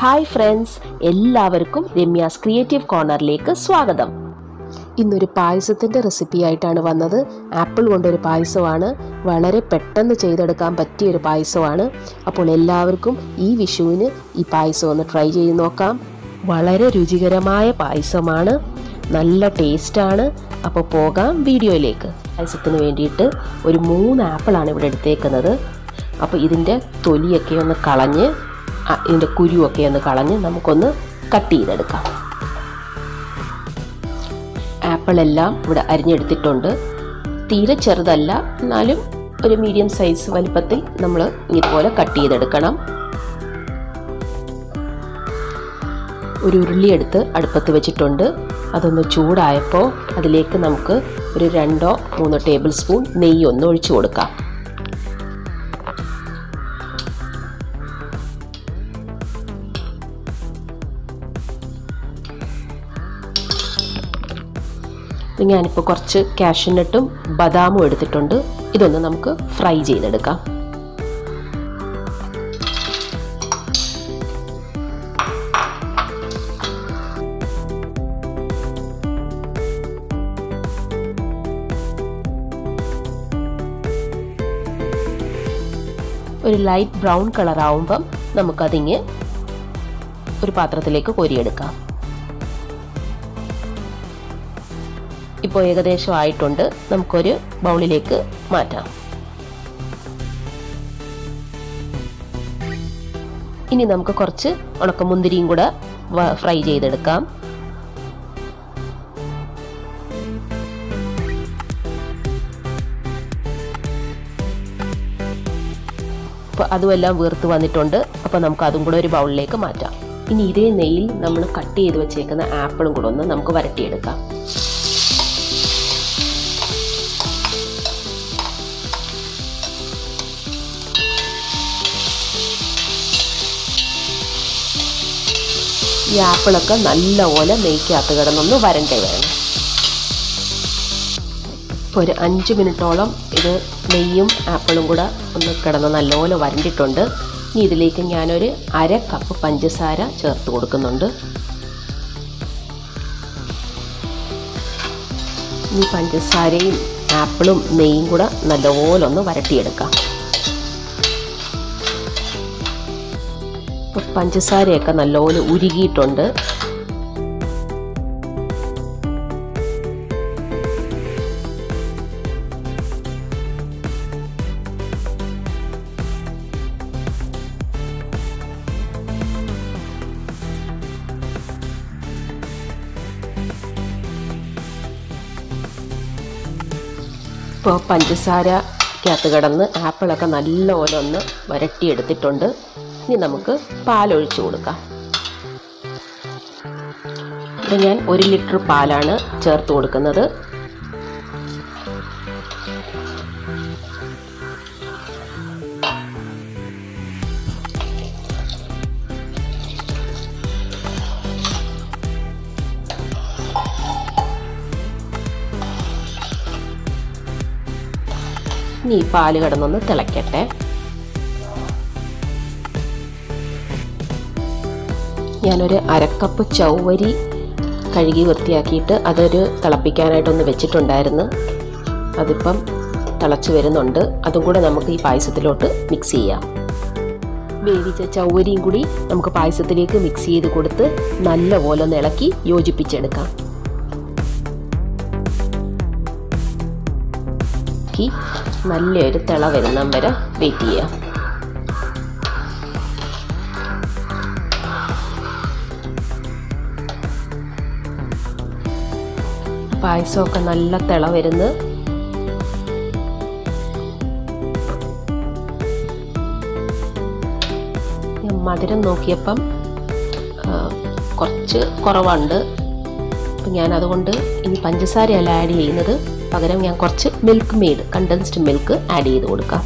Hi friends, എല്ലാവർക്കും Remia's creative corner ലേക്ക് സ്വാഗതം. ഇന്നൊരു പായസത്തിന്റെ റെസിപ്പി ആയിട്ടാണ് വന്നത്. ആപ്പിൾ കൊണ്ടൊരു പായസമാണ്. വളരെ പെട്ടെന്ന് ചെയ്തെടുക്കാൻ പറ്റിയ ഒരു പായസമാണ്. അപ്പോൾ എല്ലാവർക്കും ഈ വിഷുവിന് ഈ പായസം ഒന്ന് ട്രൈ ചെയ്തു നോക്കാം. വളരെ രുചികരമായ പായസമാണ്. നല്ല ടേസ്റ്റ് ആണ്. അപ്പോൾ പോകാം വീഡിയോയിലേക്ക്. പായസത്തിന് വേണ്ടിയിട്ട് ഒരു 3 ആപ്പിൾ ആണ് ഇവിടെ എടുത്തേക്കുന്നത്. അപ്പോൾ ഇതിന്റെ തൊലിയൊക്കെ ഒന്ന് കളഞ്ഞ് ഇതിന്റെ കുരുയൊക്കെ ഒന്ന് കളഞ്ഞ് നമുക്കൊന്ന് കട്ട് ചെയ്തെടുക്കാം. ആപ്പിൾ എല്ലാം ഇവിടെ അരിഞ്ഞെടുത്തിട്ടുണ്ട്. തീരെ ചെറുതല്ല, എന്നാലും ഒരു മീഡിയം സൈസ് വലിപ്പത്തിൽ നമ്മൾ ഇതുപോലെ കട്ട് ചെയ്തെടുക്കണം. ഒരു ഉരുളി എടുത്ത് അടുപ്പത്ത് വെച്ചിട്ടുണ്ട്. അതൊന്ന് ചൂടായപ്പോൾ അതിലേക്ക് നമുക്ക് ഒരു 2 or 3 ടേബിൾ സ്പൂൺ നെയ്യ് ഒന്ന് ഒഴിച്ചു കൊടുക്കാം. ഞാനിപ്പോൾ കുറച്ച് കാഷ്യൂനട്ടും ബദാമും എടുത്തിട്ടുണ്ട്. ഇതൊന്ന് നമുക്ക് ഫ്രൈ ചെയ്തെടുക്കാം. ഒരു ലൈറ്റ് ബ്രൗൺ കളർ ആവുമ്പം നമുക്കതിങ്ങ് ഒരു പാത്രത്തിലേക്ക് കോരിയെടുക്കാം. ഇപ്പോൾ ഏകദേശം ആയിട്ടുണ്ട്. നമുക്കൊരു ബൗളിലേക്ക് മാറ്റാം. ഇനി നമുക്ക് കുറച്ച് ഉണക്കമുന്തിരിയും കൂടെ ഫ്രൈ ചെയ്തെടുക്കാം. അപ്പോൾ അതുമെല്ലാം വീർത്ത് വന്നിട്ടുണ്ട്. അപ്പോൾ നമുക്ക് അതും കൂടെ ഒരു ബൗളിലേക്ക് മാറ്റാം. ഇനി ഇതേ നെയ്യിൽ നമ്മൾ കട്ട് ചെയ്ത് വെച്ചേക്കുന്ന ആപ്പിളും കൂടെ ഒന്ന് നമുക്ക് വരട്ടിയെടുക്കാം. ഈ ആപ്പിളൊക്കെ നല്ലപോലെ നെയ്ക്കകത്ത് കിടന്നൊന്ന് വരണ്ടേ വേണം. ഇപ്പോൾ ഒരു 5 മിനിറ്റോളം ഇത് നെയ്യും ആപ്പിളും കൂടെ ഒന്ന് കിടന്ന് നല്ലപോലെ വരണ്ടിട്ടുണ്ട്. ഇനി ഇതിലേക്ക് ഞാനൊരു 1/2 കപ്പ് പഞ്ചസാര ചേർത്ത് കൊടുക്കുന്നുണ്ട്. ഈ പഞ്ചസാരയും ആപ്പിളും നെയ്യും കൂടെ നല്ലപോലെ ഒന്ന് വരട്ടിയെടുക്കാം. പഞ്ചസാരയൊക്കെ നല്ലപോലെ ഉരുകിയിട്ടുണ്ട്. ഇപ്പോൾ പഞ്ചസാരക്കകത്ത് കിടന്ന് ആപ്പിളൊക്കെ നല്ലപോലെ ഒന്ന് വരട്ടിയെടുത്തിട്ടുണ്ട്. ഇനി നമുക്ക് പാലൊഴിച്ചു കൊടുക്കാം. ഇവിടെ ഞാൻ 1 ലിറ്റർ പാലാണ് ചേർത്ത് കൊടുക്കുന്നത്. ഇനി ഈ പാല് കിടന്നൊന്ന് തിളയ്ക്കട്ടെ. ഞാനൊരു 1/2 കപ്പ് ചൗവരി കഴുകി വൃത്തിയാക്കിയിട്ട് അതൊരു തിളപ്പിക്കാനായിട്ടൊന്ന് വെച്ചിട്ടുണ്ടായിരുന്നു. അതിപ്പം തിളച്ച് വരുന്നുണ്ട്. അതും കൂടെ നമുക്ക് ഈ പായസത്തിലോട്ട് മിക്സ് ചെയ്യാം. വേവിച്ച ചൗവരിയും കൂടി നമുക്ക് പായസത്തിലേക്ക് മിക്സ് ചെയ്ത് കൊടുത്ത് നല്ലപോലെ ഒന്ന് ഇളക്കി യോജിപ്പിച്ചെടുക്കാം. നല്ലൊരു തിള വരുന്ന വരെ വെയിറ്റ് ചെയ്യാം. പായസമൊക്കെ നല്ല തിള വരുന്നു. മധുരം നോക്കിയപ്പം കുറച്ച് കുറവുണ്ട്. അപ്പം ഞാൻ അതുകൊണ്ട് ഇനി പഞ്ചസാരയല്ല ആഡ് ചെയ്യുന്നത്. പകരം ഞാൻ കുറച്ച് Milkmaid condensed milk add ചെയ്ത് കൊടുക്കാം.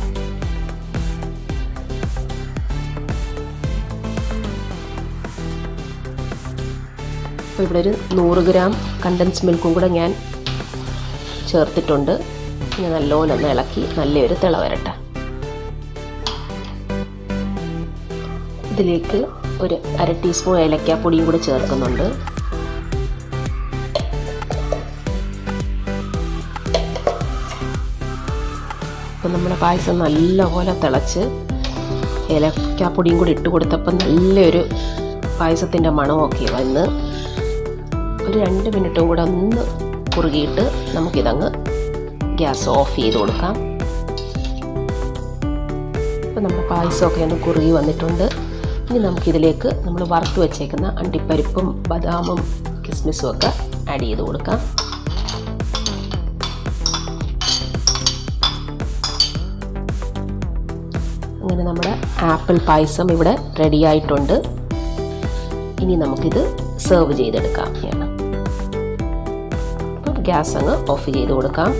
അപ്പോൾ ഇവിടെ ഒരു 100 gram കണ്ടൻസ് മിൽക്കും കൂടെ ഞാൻ ചേർത്തിട്ടുണ്ട്. ഇനി നല്ലോണം ഒന്ന് ഇളക്കി നല്ലൊരു തിള വരട്ടെ. ഇതിലേക്ക് ഒരു അര ടീസ്പൂൺ ഏലക്കാപ്പൊടിയും കൂടി ചേർക്കുന്നുണ്ട്. അപ്പോൾ നമ്മുടെ പായസം നല്ലപോലെ തിളച്ച് ഏലക്കാപ്പൊടിയും കൂടി ഇട്ട് കൊടുത്തപ്പോൾ നല്ലൊരു പായസത്തിൻ്റെ മണമൊക്കെ വന്ന് ഒരു 2 മിനിറ്റും കൂടെ ഒന്ന് കുറുകിയിട്ട് നമുക്കിതങ്ങ് ഗ്യാസ് ഓഫ് ചെയ്ത് കൊടുക്കാം. അപ്പോൾ നമ്മുടെ പായസമൊക്കെ ഒന്ന് കുറുകി വന്നിട്ടുണ്ട്. ഇനി നമുക്കിതിലേക്ക് നമ്മൾ വറുത്ത് വെച്ചേക്കുന്ന അണ്ടിപ്പരിപ്പും ബദാമും കിസ്മിസും ഒക്കെ ആഡ് ചെയ്ത് കൊടുക്കാം. അങ്ങനെ നമ്മുടെ ആപ്പിൾ പായസം ഇവിടെ റെഡി ആയിട്ടുണ്ട്. ഇനി നമുക്കിത് സെർവ് ചെയ്തെടുക്കാം. അപ്പം ഗ്യാസ് അങ്ങ് ഓഫ് ചെയ്ത് കൊടുക്കാം.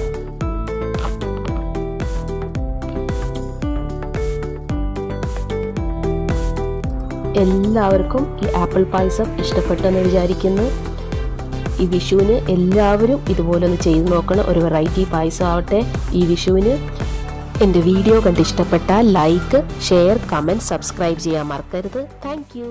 എല്ലാവർക്കും ഈ ആപ്പിൾ പായസം ഇഷ്ടപ്പെട്ടെന്ന് വിചാരിക്കുന്നു. ഈ വിഷുവിന് എല്ലാവരും ഇതുപോലൊന്ന് ചെയ്ത് നോക്കണം. ഒരു വെറൈറ്റി പായസം ആവട്ടെ ഈ വിഷുവിന്. എൻ്റെ വീഡിയോ കണ്ടിഷ്ടപ്പെട്ടാൽ ലൈക്ക്, ഷെയർ, കമൻറ്റ്, സബ്സ്ക്രൈബ് ചെയ്യാൻ മറക്കരുത്. Thank U.